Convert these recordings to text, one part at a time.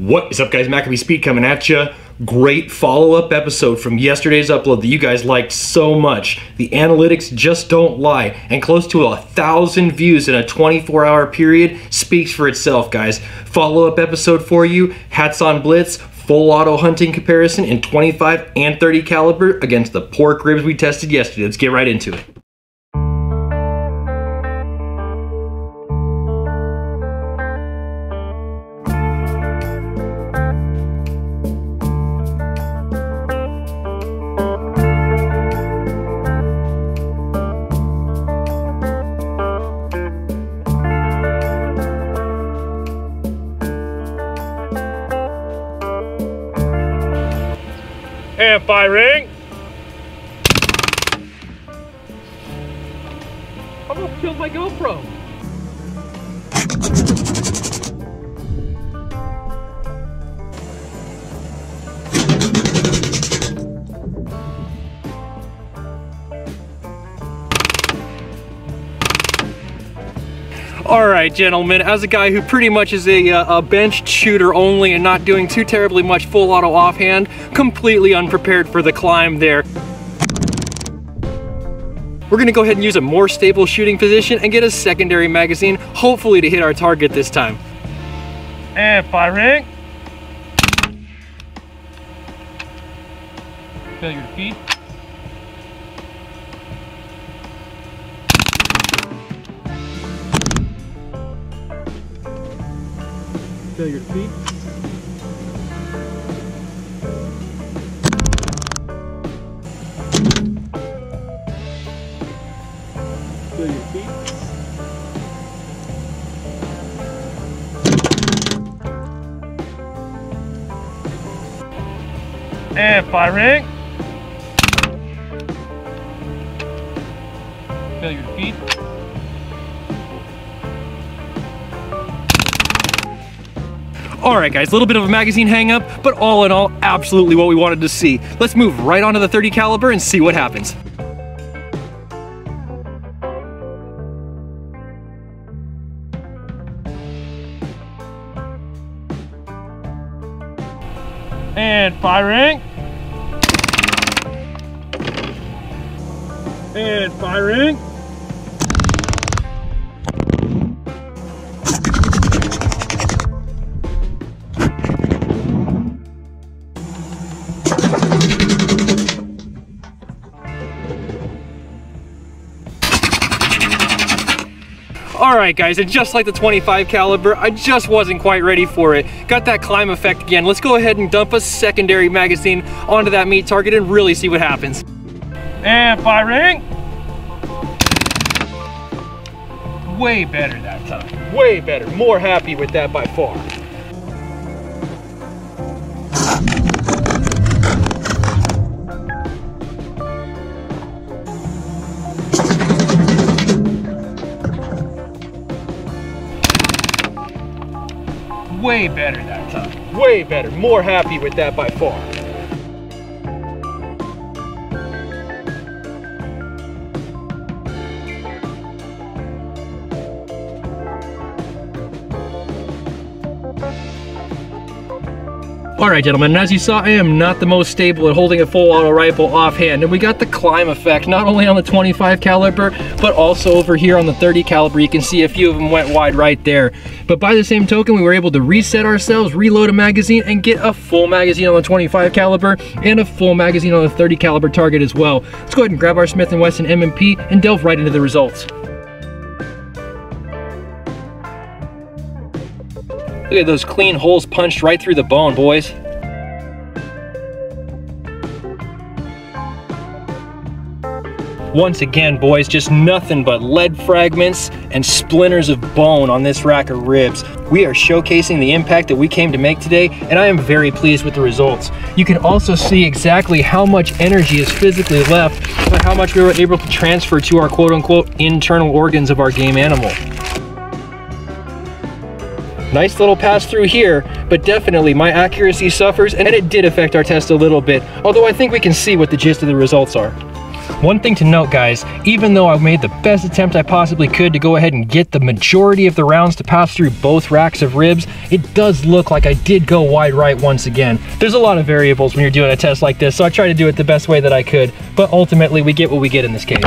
What is up, guys? macabespeed coming at you. Great follow-up episode from yesterday's upload that you guys liked so much. The analytics just don't lie, and close to 1,000 views in a 24-hour period speaks for itself, guys. Follow-up episode for you, Hatsan Blitz, full auto hunting comparison in 25 and 30 caliber against the pork ribs we tested yesterday. Let's get right into it. And firing. I almost killed my GoPro. All right, gentlemen, as a guy who pretty much is a bench shooter only and not doing too terribly much full auto offhand, completely unprepared for the climb there. We're gonna go ahead and use a more stable shooting position and get a secondary magazine, hopefully to hit our target this time. And firing. Failure to feed. Your feet. Feel your feet. And firing. Feel your feet. Alright guys, a little bit of a magazine hang up, but all in all, absolutely what we wanted to see. Let's move right onto the 30 caliber and see what happens. And firing. And firing. Alright guys, and just like the 25 caliber, I just wasn't quite ready for it. Got that climb effect again. Let's go ahead and dump a secondary magazine onto that meat target and really see what happens. And firing! Way better that time. Way better. More happy with that by far. Way better that time. Way better. More happy with that by far. Alright gentlemen, as you saw, I am not the most stable at holding a full auto rifle offhand, and we got the climb effect not only on the 25 caliber, but also over here on the 30 caliber. You can see a few of them went wide right there. But by the same token, we were able to reset ourselves, reload a magazine, and get a full magazine on the 25 caliber and a full magazine on the 30 caliber target as well. Let's go ahead and grab our Smith and Wesson M&P and delve right into the results. Look at those clean holes punched right through the bone, boys. Once again, boys, just nothing but lead fragments and splinters of bone on this rack of ribs. We are showcasing the impact that we came to make today, and I am very pleased with the results. You can also see exactly how much energy is physically left, but how much we were able to transfer to our quote-unquote internal organs of our game animal. Nice little pass through here, but definitely my accuracy suffers, and it did affect our test a little bit, although I think we can see what the gist of the results are. One thing to note, guys, even though I made the best attempt I possibly could to go ahead and get the majority of the rounds to pass through both racks of ribs, it does look like I did go wide right once again. There's a lot of variables when you're doing a test like this, so I tried to do it the best way that I could, but ultimately we get what we get in this case.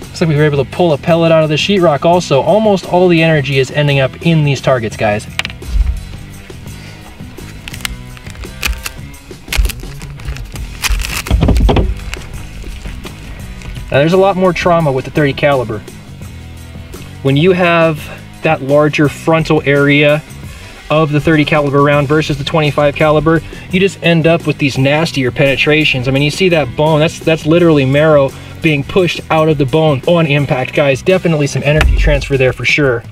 Looks like we were able to pull a pellet out of the sheetrock also. Almost all the energy is ending up in these targets, guys. Now, there's a lot more trauma with the .30 caliber. When you have that larger frontal area of the .30 caliber round versus the .25 caliber, you just end up with these nastier penetrations. I mean, you see that bone, that's literally marrow being pushed out of the bone on impact, guys. Definitely some energy transfer there for sure.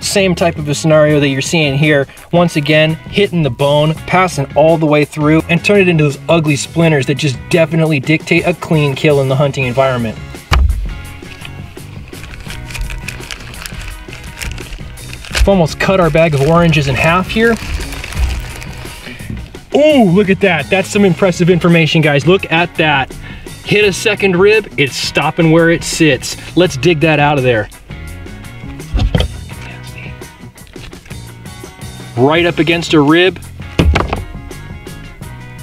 Same type of a scenario that you're seeing here. Once again, hitting the bone, passing all the way through, and turn it into those ugly splinters that just definitely dictate a clean kill in the hunting environment. I've almost cut our bag of oranges in half here. Ooh, look at that. That's some impressive information, guys. Look at that. Hit a second rib, it's stopping where it sits. Let's dig that out of there. Right up against a rib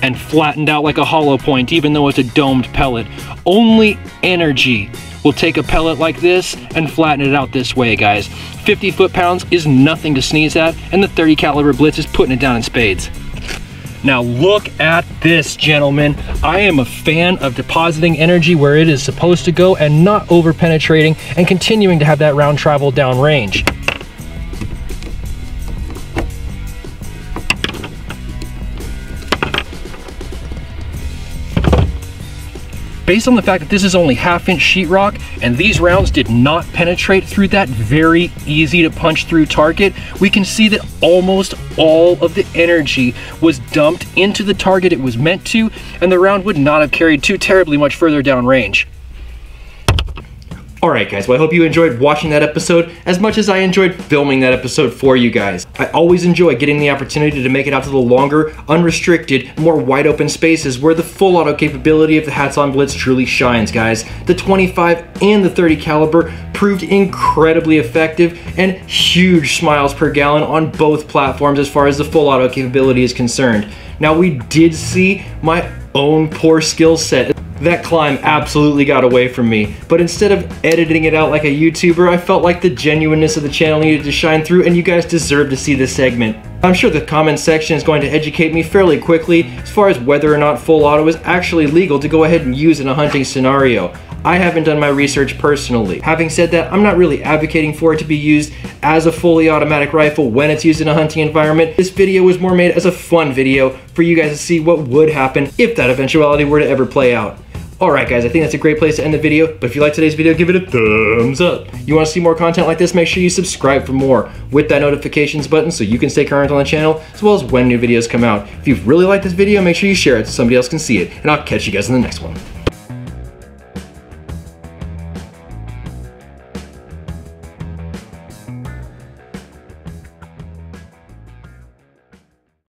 and flattened out like a hollow point, even though it's a domed pellet. Only energy will take a pellet like this and flatten it out this way, guys. 50 foot-pounds is nothing to sneeze at, and the .30 caliber Blitz is putting it down in spades. Now look at this, gentlemen. I am a fan of depositing energy where it is supposed to go and not over penetrating and continuing to have that round travel down range. Based on the fact that this is only half-inch sheetrock and these rounds did not penetrate through that very easy to punch through target, we can see that almost all of the energy was dumped into the target it was meant to, and the round would not have carried too terribly much further down range. Alright guys, well I hope you enjoyed watching that episode as much as I enjoyed filming that episode for you guys. I always enjoy getting the opportunity to make it out to the longer, unrestricted, more wide open spaces where the full auto capability of the Hatsan Blitz truly shines, guys. The .25 and the .30 caliber proved incredibly effective and huge smiles per gallon on both platforms as far as the full auto capability is concerned. Now we did see my own poor skill set. That climb absolutely got away from me, but instead of editing it out like a YouTuber, I felt like the genuineness of the channel needed to shine through, and you guys deserve to see this segment. I'm sure the comment section is going to educate me fairly quickly as far as whether or not full auto is actually legal to go ahead and use in a hunting scenario. I haven't done my research personally. Having said that, I'm not really advocating for it to be used as a fully automatic rifle when it's used in a hunting environment. This video was more made as a fun video for you guys to see what would happen if that eventuality were to ever play out. Alright guys, I think that's a great place to end the video, but if you like today's video, give it a thumbs up. You want to see more content like this, make sure you subscribe for more with that notifications button so you can stay current on the channel, as well as when new videos come out. If you've really liked this video, make sure you share it so somebody else can see it, and I'll catch you guys in the next one.